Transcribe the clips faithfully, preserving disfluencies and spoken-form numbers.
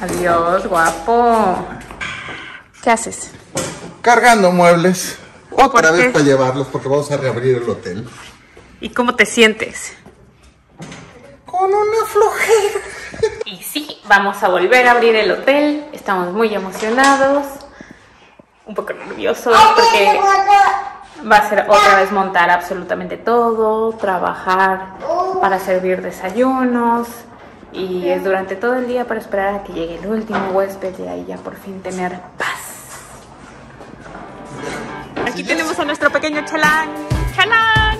Adiós, guapo. ¿Qué haces? Cargando muebles. Otra vez para llevarlos porque vamos a reabrir el hotel. ¿Y cómo te sientes? Con una flojera. Y sí, vamos a volver a abrir el hotel. Estamos muy emocionados. Un poco nerviosos porque va a ser otra vez montar absolutamente todo, trabajar para servir desayunos. Y es durante todo el día para esperar a que llegue el último huésped y ahí ya por fin tener paz. Aquí tenemos a nuestro pequeño Chalán. ¡Chalán!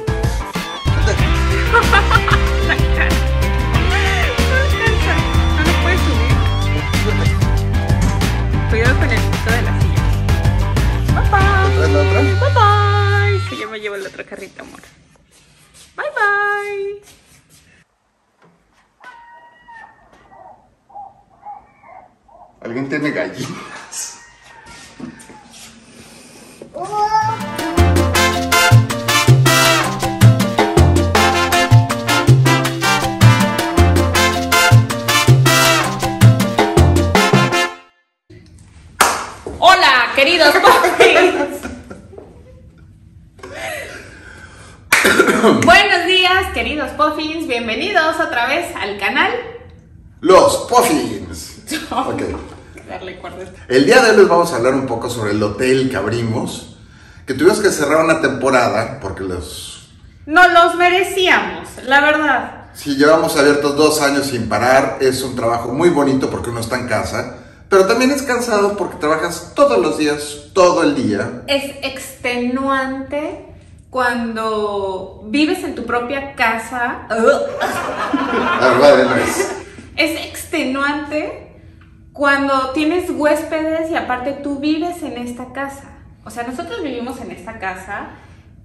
No lo puedes subir. Cuidado con el pito de la silla. Bye bye. Bye bye. Que yo me llevo el otro carrito, amor. Bye bye. ¿Alguien tiene gallinas? ¡Hola, queridos Puffins! Buenos días, queridos Puffins. Bienvenidos otra vez al canal Los Puffins. Ok. Darle el día de hoy les vamos a hablar un poco sobre el hotel que abrimos, que tuvimos que cerrar una temporada porque los... no los merecíamos, la verdad. Sí, llevamos abiertos dos años sin parar, es un trabajo muy bonito porque uno está en casa, pero también es cansado porque trabajas todos los días, todo el día. Es extenuante cuando vives en tu propia casa. La verdad no es. Es extenuante cuando tienes huéspedes y aparte tú vives en esta casa. O sea, nosotros vivimos en esta casa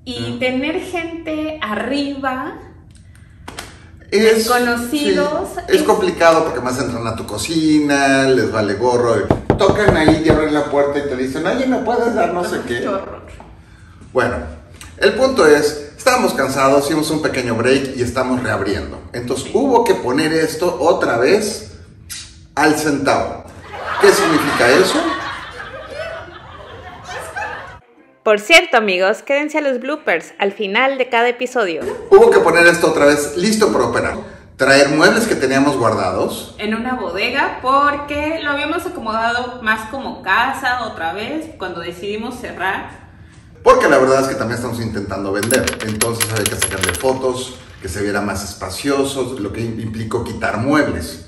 y mm. tener gente arriba, es, desconocidos... Sí. Es, es complicado porque más entran a tu cocina, les vale gorro, y tocan ahí y abren la puerta y te dicen, oye, ¿me puedes dar no sé qué? Horror. Bueno, el punto es, estábamos cansados, hicimos un pequeño break y estamos reabriendo. Entonces sí, hubo que poner esto otra vez al centavo. ¿Qué significa eso? Por cierto, amigos, quédense a los bloopers al final de cada episodio. Hubo que poner esto otra vez listo para operar. Traer muebles que teníamos guardados en una bodega porque lo habíamos acomodado más como casa otra vez cuando decidimos cerrar. Porque la verdad es que también estamos intentando vender. Entonces había que sacarle fotos, que se viera más espacioso, lo que implicó quitar muebles.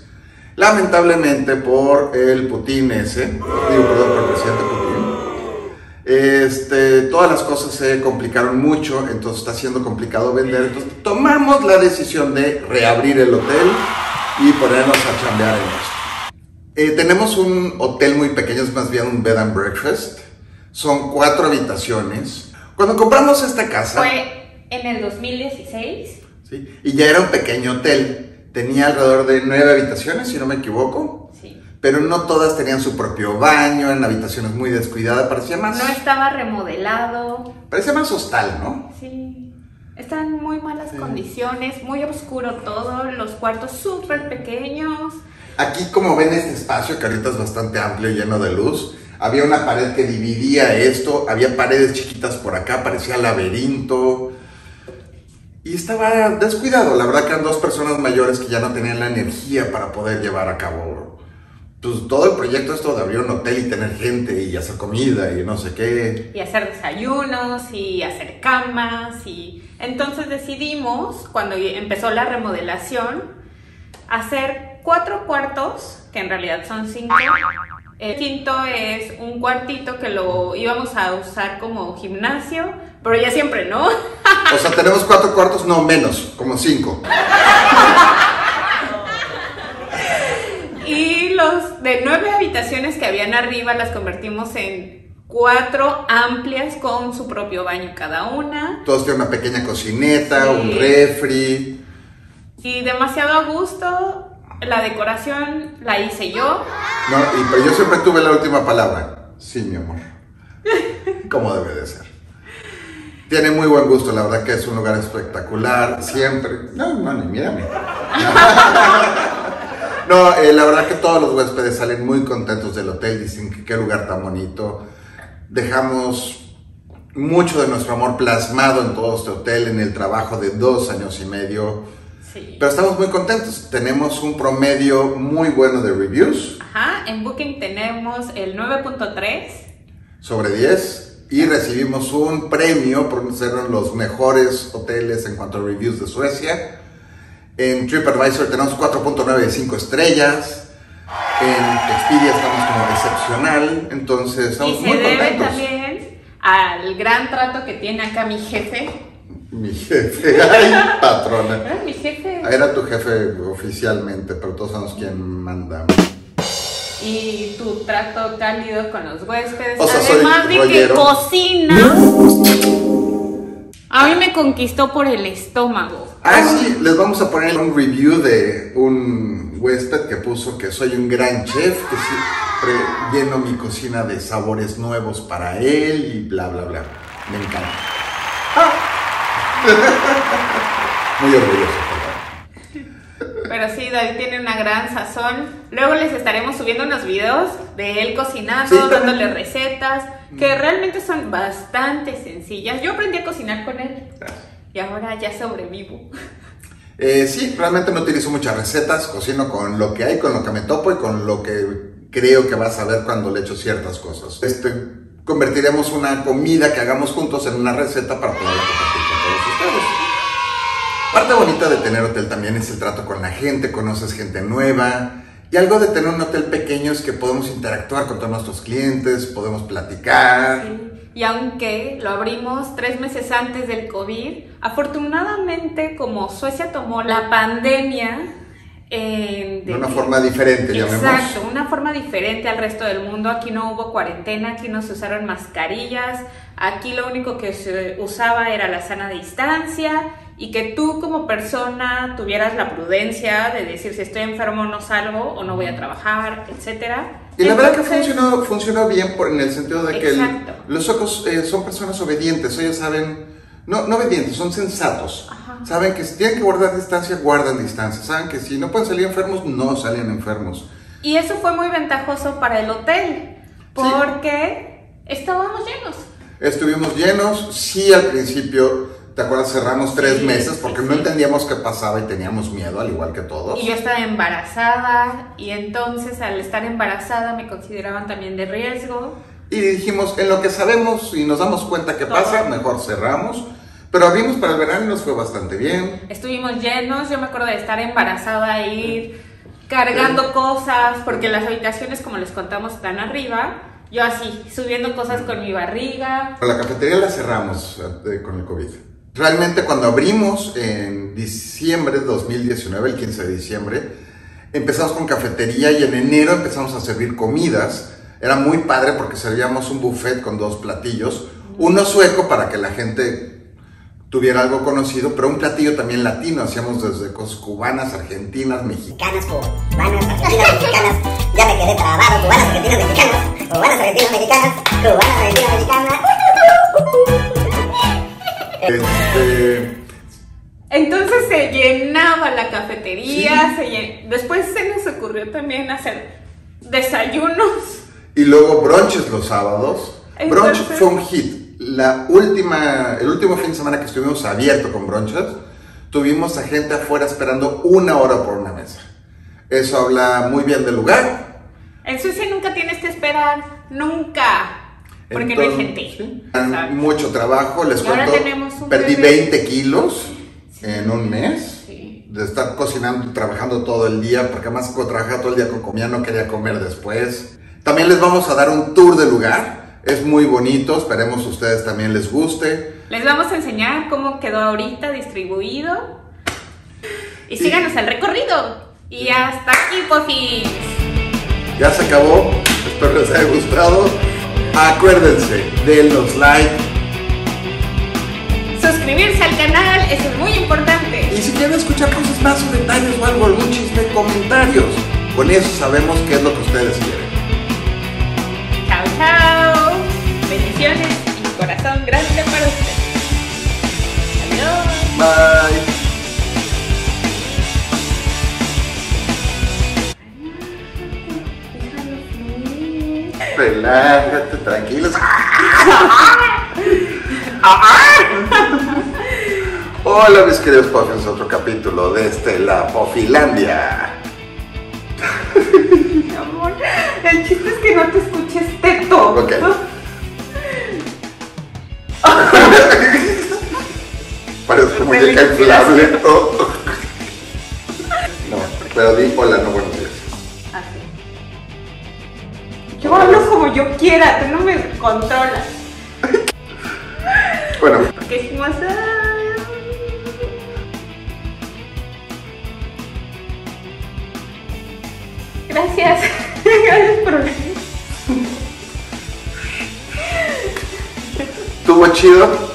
Lamentablemente por el Putin ese, digo perdón, por el presidente Putin, este, todas las cosas se complicaron mucho, entonces está siendo complicado vender, entonces tomamos la decisión de reabrir el hotel y ponernos a chambear en esto. Eh, tenemos un hotel muy pequeño, es más bien un bed and breakfast, son cuatro habitaciones. Cuando compramos esta casa... fue en el dos mil dieciséis. Sí, y ya era un pequeño hotel. Tenía alrededor de nueve habitaciones, si no me equivoco. Sí. Pero no todas tenían su propio baño, eran habitaciones muy descuidadas, parecía más... no estaba remodelado. Parecía más hostal, ¿no? Sí. Estaba en muy malas sí. condiciones, muy oscuro todo, los cuartos súper pequeños. Aquí, como ven, este espacio, que ahorita es bastante amplio, lleno de luz, había una pared que dividía esto, había paredes chiquitas por acá, parecía laberinto... y estaba descuidado, la verdad que eran dos personas mayores que ya no tenían la energía para poder llevar a cabo pues, todo el proyecto esto de abrir un hotel y tener gente y hacer comida y no sé qué. Y hacer desayunos y hacer camas y... entonces decidimos, cuando empezó la remodelación, hacer cuatro cuartos, que en realidad son cinco. El quinto es un cuartito que lo íbamos a usar como gimnasio, pero ya siempre no. O sea, tenemos cuatro cuartos, no menos, como cinco. Y los de nueve habitaciones que habían arriba las convertimos en cuatro amplias con su propio baño cada una. Todos tienen una pequeña cocineta, sí, un refri. Y demasiado a gusto. La decoración la hice yo. No, y, pero yo siempre tuve la última palabra. Sí, mi amor. Como debe de ser. Tiene muy buen gusto, la verdad que es un lugar espectacular, siempre. No, no, ni mírame. No, eh, la verdad que todos los huéspedes salen muy contentos del hotel, dicen que qué lugar tan bonito. Dejamos mucho de nuestro amor plasmado en todo este hotel, en el trabajo de dos años y medio. Sí. Pero estamos muy contentos, tenemos un promedio muy bueno de reviews. Ajá, en Booking tenemos el nueve punto tres sobre diez. Y recibimos un premio por ser los mejores hoteles en cuanto a reviews de Suecia. En TripAdvisor tenemos cuatro punto nueve de cinco estrellas. En Expedia estamos como excepcional. Entonces estamos muy contentos. Y se debe también al gran trato que tiene acá mi jefe. Mi jefe, ay, patrona. Era mi jefe. Era tu jefe oficialmente, pero todos sabemos quién manda. Y tu trato cálido con los huéspedes, o sea, además de que cocinas. A mí me conquistó por el estómago. Ah, sí, les vamos a poner un review de un huésped que puso que soy un gran chef, que siempre lleno mi cocina de sabores nuevos para él y bla bla bla. Me encanta. Ah. Muy orgulloso. Pero sí, David tiene una gran sazón. Luego les estaremos subiendo unos videos de él cocinando, sí, dándole recetas, que realmente son bastante sencillas. Yo aprendí a cocinar con él y ahora ya sobrevivo. Eh, sí, realmente no utilizo muchas recetas, cocino con lo que hay, con lo que me topo y con lo que creo que vas a ver cuando le echo ciertas cosas. Este, convertiremos una comida que hagamos juntos en una receta para poderla compartir con todos ustedes. Parte bonita de tener hotel también es el trato con la gente, conoces gente nueva, y algo de tener un hotel pequeño es que podemos interactuar con todos nuestros clientes, podemos platicar. Sí. Y aunque lo abrimos tres meses antes del COVID, afortunadamente como Suecia tomó la pandemia... Eh, de una forma diferente, llamemos. Exacto, una forma diferente al resto del mundo. Aquí no hubo cuarentena, aquí no se usaron mascarillas, aquí lo único que se usaba era la sana distancia y que tú como persona tuvieras la prudencia de decir si estoy enfermo no salgo o no voy a trabajar, etcétera. Y la Entonces, verdad que funcionó, funcionó bien por, en el sentido de que el, los suecos eh, son personas obedientes, ellos saben... No, no obedientes, son sensatos. Ajá. Saben que si tienen que guardar distancia, guardan distancia. Saben que si no pueden salir enfermos, no salen enfermos. Y eso fue muy ventajoso para el hotel, porque sí. Estábamos llenos. Estuvimos llenos, sí, al principio, ¿te acuerdas? Cerramos tres sí, meses porque sí, no entendíamos qué pasaba y teníamos miedo, al igual que todos. Y yo estaba embarazada, y entonces al estar embarazada me consideraban también de riesgo. Y dijimos, en lo que sabemos y nos damos cuenta que pasa, mejor cerramos. Pero abrimos para el verano y nos fue bastante bien. Estuvimos llenos, yo me acuerdo de estar embarazada, ir cargando sí. cosas, porque las habitaciones, como les contamos, están arriba. Yo así, subiendo cosas con mi barriga. La cafetería la cerramos con el COVID. Realmente cuando abrimos en diciembre de dos mil diecinueve, el quince de diciembre, empezamos con cafetería y en enero empezamos a servir comidas. Era muy padre porque servíamos un buffet con dos platillos, uno sueco para que la gente tuviera algo conocido, pero un platillo también latino, hacíamos desde cosas cubanas, argentinas, mexicanas, cubanas, argentinas, mexicanas, ya me quedé trabado, cubanas, argentinas, mexicanas, cubanas, argentinas, mexicanas, cubanas, argentinas, mexicanas. Este... Entonces se llenaba la cafetería, sí. se llen... después se nos ocurrió también hacer desayunos. Y luego brunches los sábados. Brunch fue un hit. La última, el último fin de semana que estuvimos abierto con brunches, tuvimos a gente afuera esperando una hora por una mesa. Eso habla muy bien del lugar. En Suecia nunca tienes que esperar, nunca. Porque Entonces, no hay gente. ¿Sí? Mucho trabajo, les cuento, perdí veinte kilos sí. en un mes. Sí. De estar cocinando, trabajando todo el día, porque además trabajaba todo el día con comida, no quería comer después. También les vamos a dar un tour del lugar, es muy bonito, esperemos ustedes también les guste. Les vamos a enseñar cómo quedó ahorita distribuido. Y sí. síganos al recorrido. Y hasta aquí, Puffins. Ya se acabó, espero les haya gustado. Acuérdense, denos like. Suscribirse al canal, eso es muy importante. Y si quieren escuchar cosas más o detalles o algo, algún chiste, comentarios. Con eso sabemos qué es lo que ustedes quieren. Chao, bendiciones y corazón grande para ustedes. Adiós. Bye. Relájate, tranquilos. Hola mis queridos Puffins, otro capítulo desde la Pofilandia. Mi amor, el chiste es que no te escuches teto. Ok. Parece una muñeca inflable. No, pero di hola, no buenos días. Así. Yo hablo como yo quiera, tú no me controlas. Bueno. ¿Qué hicimos? Gracias. Gracias por venir. ¿Estuvo chido?